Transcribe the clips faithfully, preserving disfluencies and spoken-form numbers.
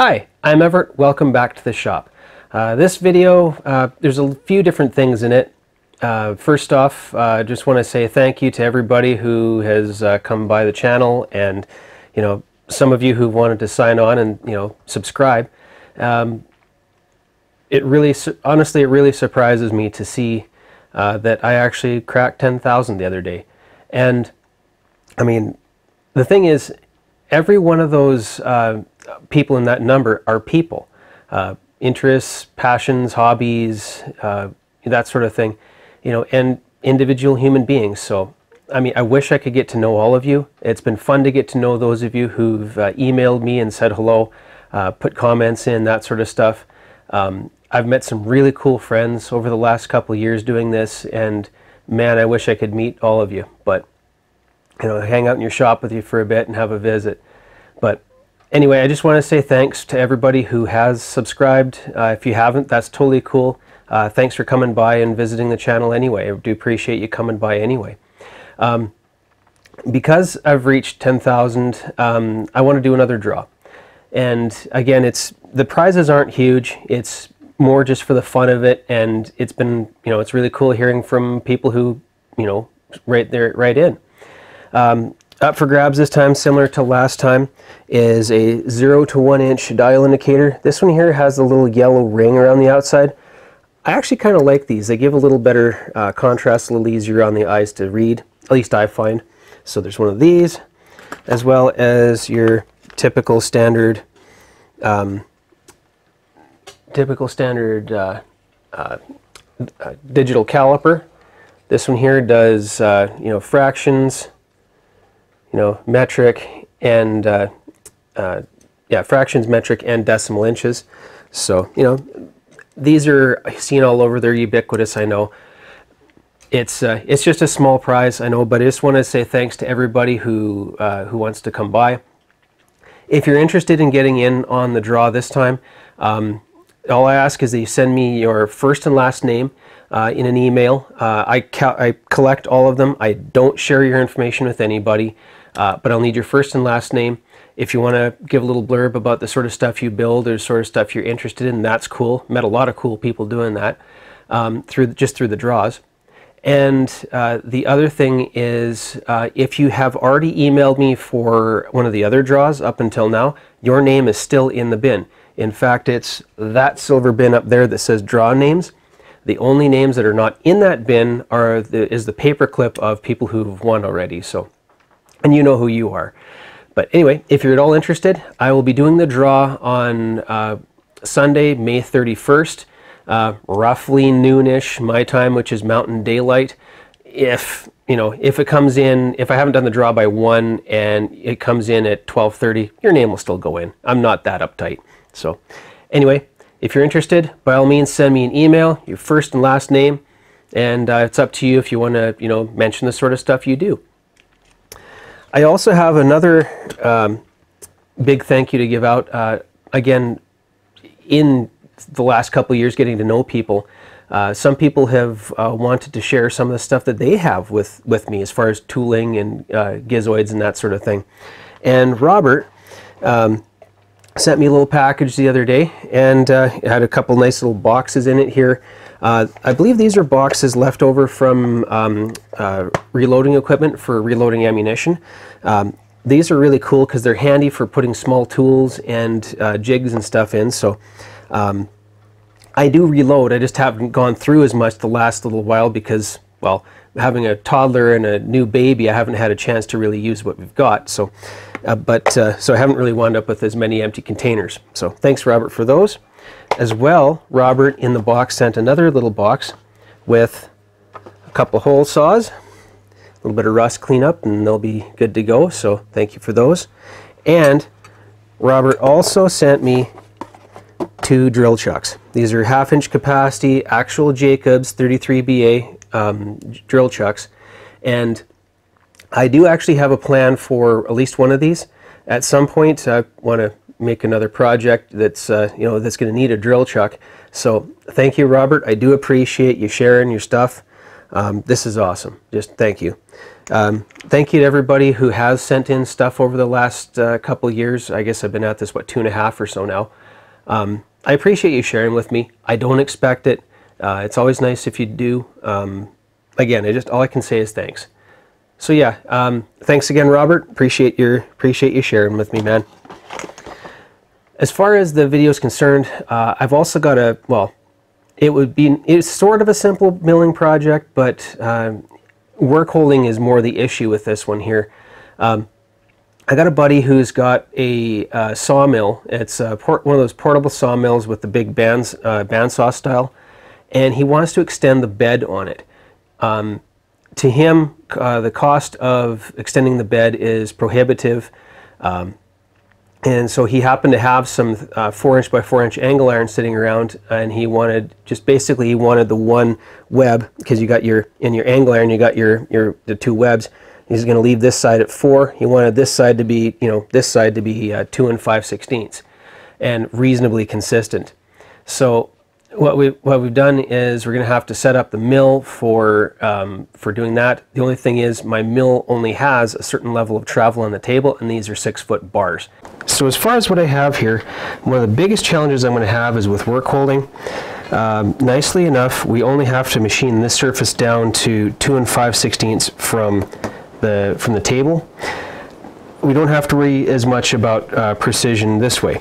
Hi, I'm Everett. Welcome back to the shop. Uh, this video, uh, there's a few different things in it. Uh, first off, I uh, just want to say thank you to everybody who has uh, come by the channel, and you know, some of you who wanted to sign on and you know subscribe. Um, it really, honestly, it really surprises me to see uh, that I actually cracked ten thousand the other day. And I mean, the thing is, every one of those uh, people in that number are people. Uh, interests, passions, hobbies, uh, that sort of thing, you know, and individual human beings. So, I mean, I wish I could get to know all of you. It's been fun to get to know those of you who've uh, emailed me and said hello, uh, put comments in, that sort of stuff. Um, I've met some really cool friends over the last couple of years doing this, and man, I wish I could meet all of you. But you know, hang out in your shop with you for a bit and have a visit. But anyway, I just want to say thanks to everybody who has subscribed. Uh, if you haven't, that's totally cool. Uh, thanks for coming by and visiting the channel anyway. I do appreciate you coming by anyway. Um, because I've reached ten thousand, um, I want to do another draw. And again, it's the prizes aren't huge. It's more just for the fun of it, and it's been, you know, it's really cool hearing from people who, you know, right there, right in. Um, up for grabs this time, similar to last time, is a zero to one inch dial indicator. This one here has the little yellow ring around the outside. I actually kind of like these. They give a little better uh, contrast, a little easier on the eyes to read, at least I find. So there's one of these, as well as your typical standard um, typical standard uh, uh, uh, digital caliper. This one here does uh, you know, fractions, you know, metric, and uh, uh, yeah, fractions, metric, and decimal inches. So, you know, these are seen all over. They're ubiquitous, I know. It's uh, it's just a small prize, I know, but I just want to say thanks to everybody who uh, who wants to come by. If you're interested in getting in on the draw this time, um, all I ask is that you send me your first and last name uh, in an email. Uh, I, I collect all of them. I don't share your information with anybody. Uh, but I'll need your first and last name. If you want to give a little blurb about the sort of stuff you build or the sort of stuff you're interested in, that's cool. Met a lot of cool people doing that um, through the, just through the draws. And uh, the other thing is, uh, if you have already emailed me for one of the other draws up until now, your name is still in the bin. In fact, it's that silver bin up there that says draw names. The only names that are not in that bin are the, is the paperclip of people who've won already. So, and you know who you are. But anyway, if you're at all interested, I will be doing the draw on uh, Sunday, May thirty-first, uh, roughly noonish my time, which is Mountain Daylight. If you know, if it comes in, if I haven't done the draw by one and it comes in at twelve thirty, your name will still go in. I'm not that uptight. So, anyway, if you're interested, by all means, send me an email, your first and last name, and uh, it's up to you if you want to, you know, mention the sort of stuff you do. I also have another um, big thank you to give out. Uh, again, in the last couple of years getting to know people, uh, some people have uh, wanted to share some of the stuff that they have with, with me as far as tooling and uh, gizoids and that sort of thing. And Robert um, sent me a little package the other day, and uh, it had a couple nice little boxes in it here. Uh, I believe these are boxes left over from um, uh, reloading equipment for reloading ammunition. Um, these are really cool because they're handy for putting small tools and uh, jigs and stuff in. So um, I do reload. I just haven't gone through as much the last little while because, well, having a toddler and a new baby, I haven't had a chance to really use what we've got. So, uh, but uh, so I haven't really wound up with as many empty containers. So thanks, Robert, for those. As well, Robert in the box sent another little box with a couple hole saws, a little bit of rust cleanup, and they'll be good to go. So thank you for those. And Robert also sent me two drill chucks. These are half inch capacity, actual Jacobs thirty-three B A um, drill chucks. And I do actually have a plan for at least one of these. At some point, I want to make another project that's uh, you know, that's going to need a drill chuck. So thank you, Robert. I do appreciate you sharing your stuff. Um, this is awesome. Just thank you. Um, thank you to everybody who has sent in stuff over the last uh, couple years. I guess I've been at this, what, two and a half or so now. Um, I appreciate you sharing with me. I don't expect it. Uh, it's always nice if you do. Um, again, I just all I can say is thanks. So yeah, um, thanks again, Robert. Appreciate your appreciate you sharing with me, man. As far as the video is concerned, uh, I've also got a well. It would be it's sort of a simple milling project, but um, work holding is more the issue with this one here. Um, I got a buddy who's got a uh, sawmill. It's a port, one of those portable sawmills with the big bands, uh, bandsaw style, and he wants to extend the bed on it. Um, to him, uh, the cost of extending the bed is prohibitive, um, and so he happened to have some uh, four inch by four inch angle iron sitting around, and he wanted just basically he wanted the one web, because you got your in your angle iron you got your your the two webs. He's going to leave this side at four. He wanted this side to be you know this side to be uh, two and five sixteenths, and reasonably consistent. So what we what we've done is we're going to have to set up the mill for um, for doing that. The only thing is my mill only has a certain level of travel on the table, and these are six foot bars. So as far as what I have here, one of the biggest challenges I'm going to have is with work holding. Um, nicely enough, we only have to machine this surface down to two and five sixteenths from the from the table. We don't have to worry as much about uh, precision this way.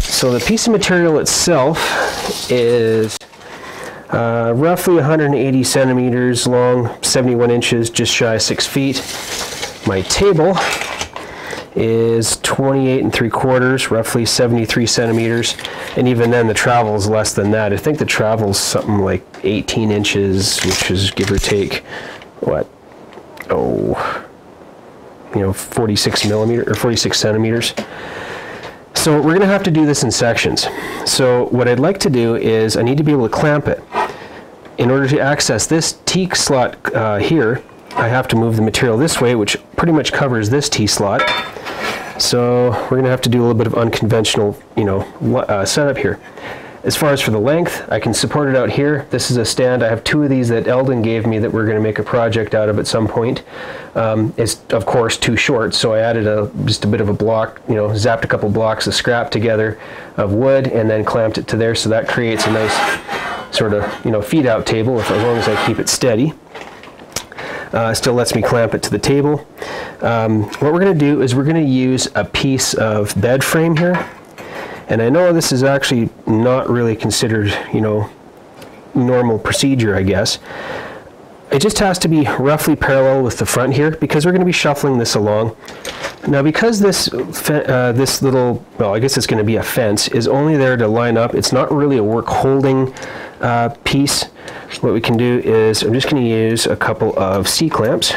So the piece of material itself is uh, roughly one hundred eighty centimeters long, seventy-one inches, just shy of six feet. My table is twenty-eight and three quarters, roughly seventy-three centimeters, and even then the travel is less than that. I think the travel is something like eighteen inches, which is give or take what, oh, you know, forty-six millimeter or forty-six centimeters. So we're going to have to do this in sections. So what I'd like to do is I need to be able to clamp it. In order to access this T slot uh, here, I have to move the material this way, which pretty much covers this T slot. So we're going to have to do a little bit of unconventional, you know, uh, setup here. As far as for the length, I can support it out here. This is a stand. I have two of these that Eldon gave me that we're going to make a project out of at some point. Um, it's of course too short, so I added a, just a bit of a block, you know, zapped a couple blocks of scrap together of wood and then clamped it to there, so that creates a nice sort of, you know, feed out table if, as long as I keep it steady. Uh, still lets me clamp it to the table. Um, what we're going to do is we're going to use a piece of bed frame here, and I know this is actually not really considered, you know, normal procedure, I guess. It just has to be roughly parallel with the front here, because we're going to be shuffling this along. Now, because this uh, this little, well, I guess it's going to be a fence, is only there to line up. It's not really a work holding uh, piece. What we can do is I'm just going to use a couple of C clamps,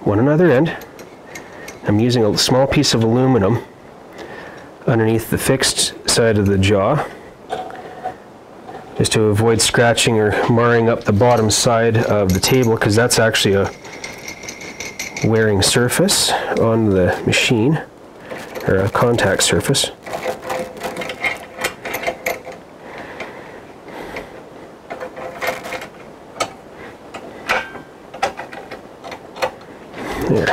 one another end. I'm using a small piece of aluminum underneath the fixed side of the jaw, just to avoid scratching or marring up the bottom side of the table, because that's actually a wearing surface on the machine, or a contact surface. There.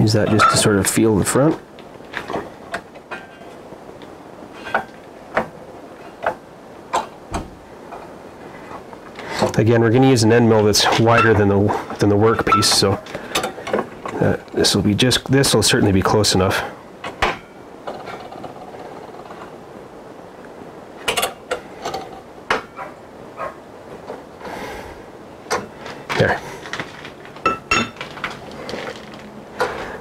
Use that just to sort of feel the front. Again, we're going to use an end mill that's wider than the than the workpiece, so uh, this will be just this will certainly be close enough. There.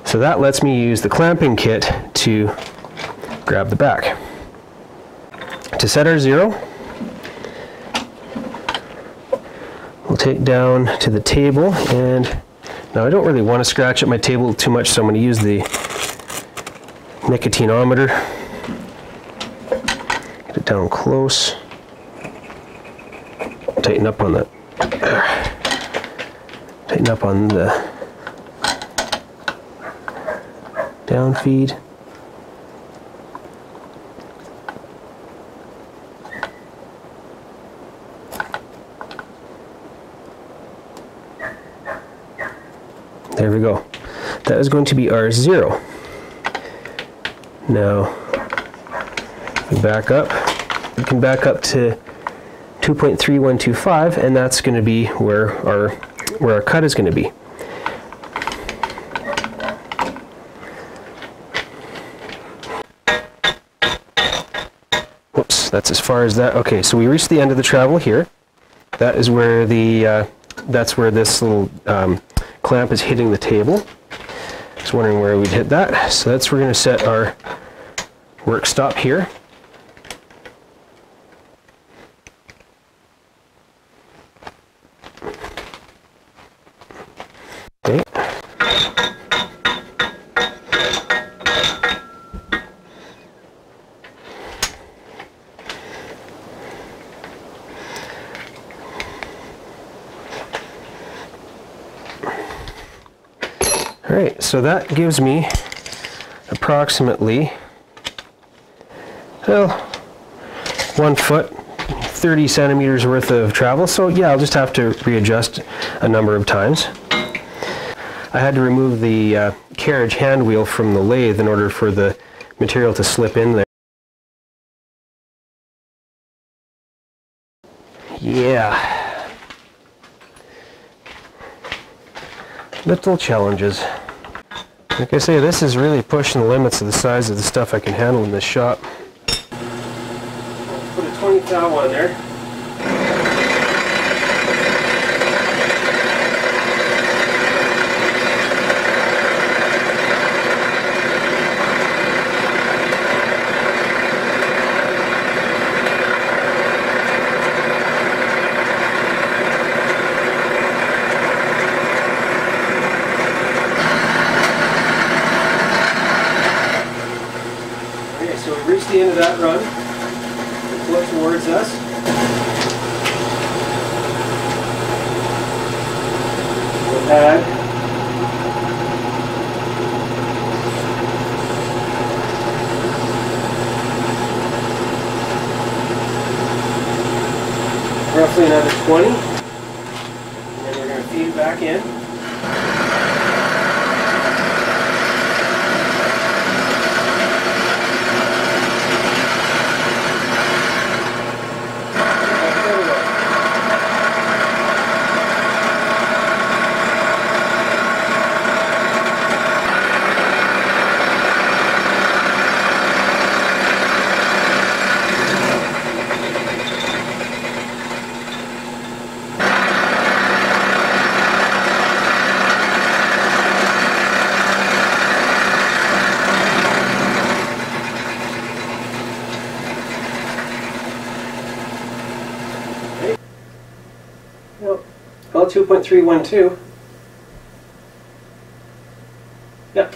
So that lets me use the clamping kit to grab the back. To set our zero, we'll take down to the table, and now I don't really want to scratch at my table too much, so I'm going to use the nicotinometer. Get it down close. Tighten up on that. tighten up on the down feed. There we go. That is going to be our zero. Now, we back up. We can back up to two point three one two five, and that's going to be where our where our cut is going to be. Whoops, that's as far as that. Okay, so we reached the end of the travel here. That is where the uh, that's where this little um, clamp is hitting the table. I was wondering where we'd hit that. So that's where we're going to set our work stop here. Okay. Alright, so that gives me approximately, well, one foot, thirty centimeters worth of travel. So yeah, I'll just have to readjust a number of times. I had to remove the uh, carriage hand wheel from the lathe in order for the material to slip in there. Yeah. Little challenges. Like I say, this is really pushing the limits of the size of the stuff I can handle in this shop. Put a twenty thou on there. The end of that run, and flow towards us. We'll add roughly another twenty, and then we're going to feed it back in. two point three one two. Yep.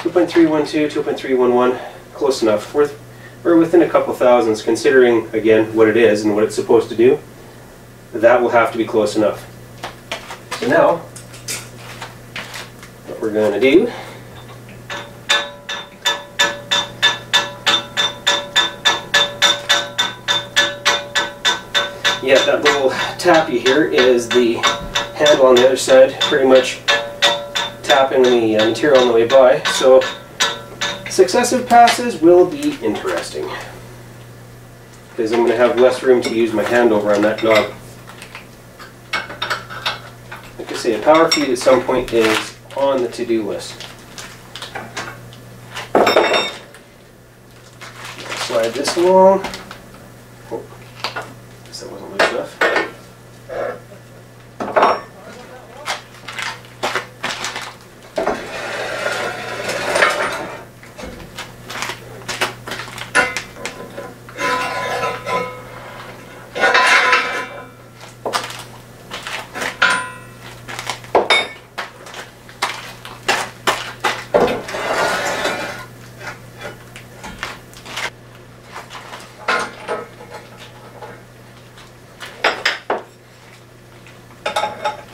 two point three one two, two point three one one, close enough. We're, we're within a couple thousands, considering, again, what it is and what it's supposed to do. That will have to be close enough. So now, what we're going to do Yeah, that little tappy here is the handle on the other side, pretty much tapping the uh, material on the way by. So successive passes will be interesting, because I'm going to have less room to use my hand over on that knob. Like I say, a power feed at some point is on the to-do list. Slide this along. That wasn't loose enough.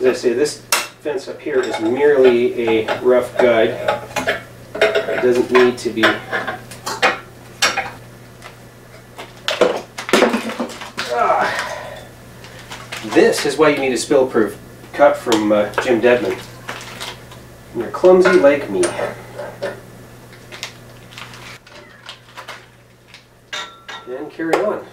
as I say, this fence up here is merely a rough guide. It doesn't need to be ah. This is why you need a spill-proof cut from uh, Jim Dedman. You're clumsy like me. And carry on.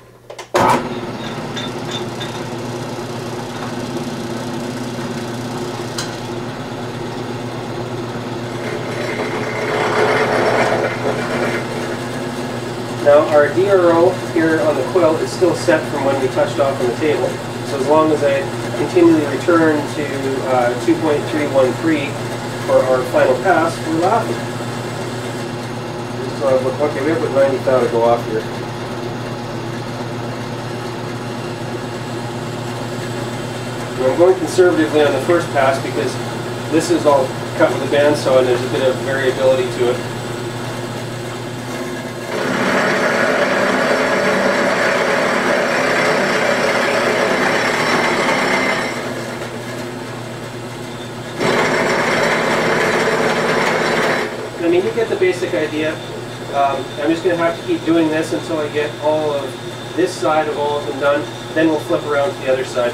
Now our D R O here on the quill is still set from when we touched off on the table. So as long as I continually return to uh, two point three one three for our final pass, we're laughing. Just uh, look, okay, we have about ninety thou to go off here. I'm going conservatively on the first pass because this is all cut with a bandsaw and there's a bit of variability to it. I mean, you get the basic idea. Um, I'm just going to have to keep doing this until I get all of this side of all of them done. Then we'll flip around to the other side.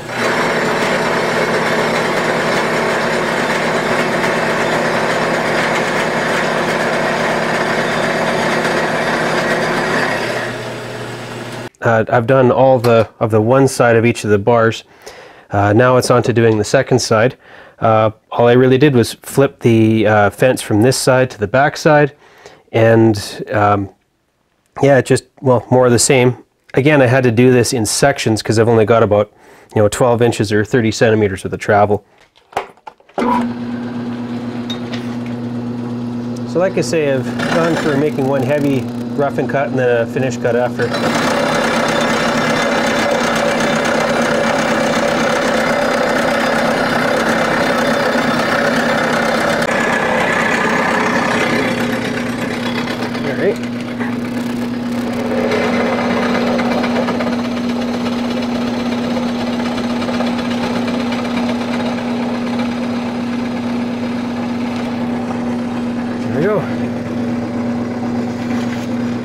Uh, I've done all the of the one side of each of the bars. Uh, now it's on to doing the second side. Uh, all I really did was flip the uh, fence from this side to the back side, and um, yeah, just well more of the same. Again, I had to do this in sections because I've only got about you know twelve inches or thirty centimeters of the travel. So, like I say, I've gone for making one heavy rough and cut and then a finish cut after.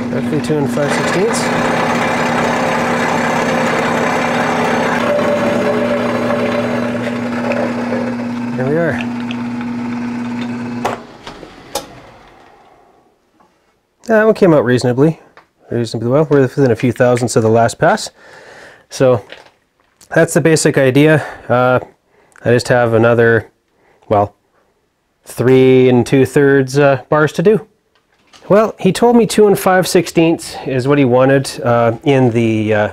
Roughly two and five sixteenths. Here we are. That one came out reasonably, reasonably well. We're within a few thousandths of the last pass. So that's the basic idea. Uh, I just have another, well, three and two thirds uh, bars to do. Well, he told me two and five sixteenths is what he wanted uh, in the uh,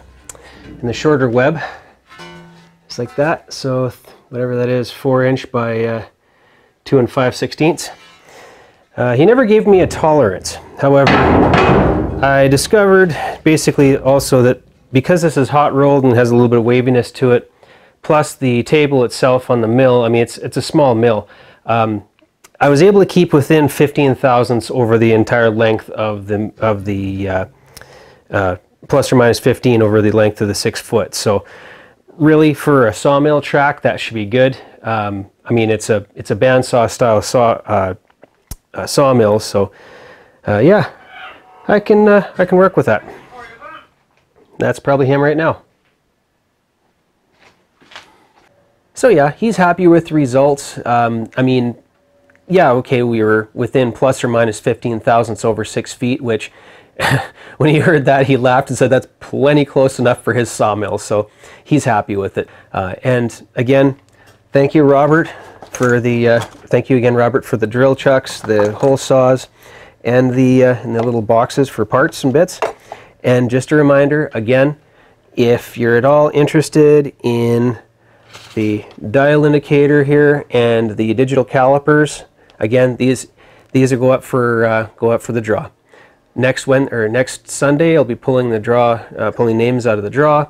in the shorter web. It's like that. So whatever that is, four inch by uh, two and five sixteenths. Uh, he never gave me a tolerance. However, I discovered basically also that because this is hot rolled and has a little bit of waviness to it, plus the table itself on the mill. I mean, it's it's a small mill. Um, I was able to keep within fifteen thousandths over the entire length of the of the uh, uh, plus or minus fifteen over the length of the six foot. So really, for a sawmill track, that should be good. Um, I mean, it's a it's a bandsaw style saw uh, uh, sawmill. So uh, yeah, I can uh, I can work with that. That's probably him right now. So yeah, he's happy with the results. Um, I mean. Yeah, okay, we were within plus or minus fifteen thousandths over six feet, which when he heard that, he laughed and said that's plenty close enough for his sawmill, so he's happy with it. Uh, and again, thank you, Robert, for the, uh, thank you again, Robert, for the drill chucks, the hole saws, and the, uh, and the little boxes for parts and bits. And just a reminder, again, if you're at all interested in the dial indicator here and the digital calipers, again, these these will go up for uh, go up for the draw. Next when or next Sunday, I'll be pulling the draw, uh, pulling names out of the draw,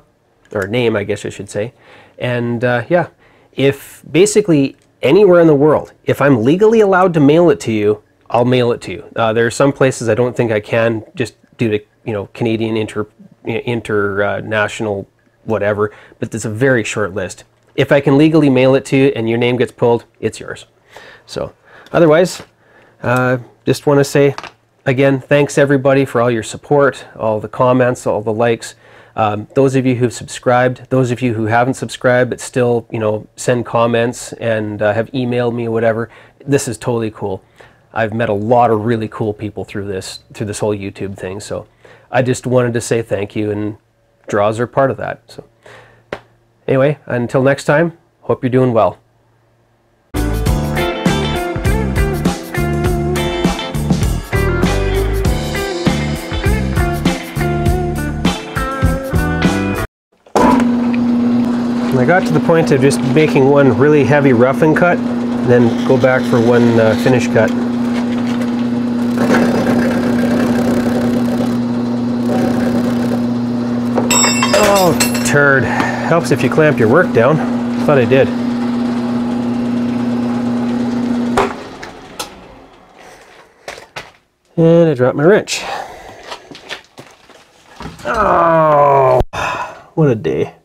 or name, I guess I should say. And uh, yeah, if basically anywhere in the world, if I'm legally allowed to mail it to you, I'll mail it to you. Uh, there are some places I don't think I can, just due to you know Canadian inter international uh, whatever, but it's a very short list. if I can legally mail it to you and your name gets pulled, it's yours. So otherwise, uh, just want to say again, thanks everybody for all your support, all the comments, all the likes. Um, those of you who've subscribed, those of you who haven't subscribed but still, you know, send comments and uh, have emailed me or whatever, this is totally cool. I've met a lot of really cool people through this, through this whole YouTube thing, so I just wanted to say thank you, and draws are part of that. So anyway, until next time, hope you're doing well. And I got to the point of just making one really heavy roughing cut, and then go back for one uh, finish cut. Oh, turd. Helps if you clamp your work down. Thought I did. And I dropped my wrench. Oh, what a day.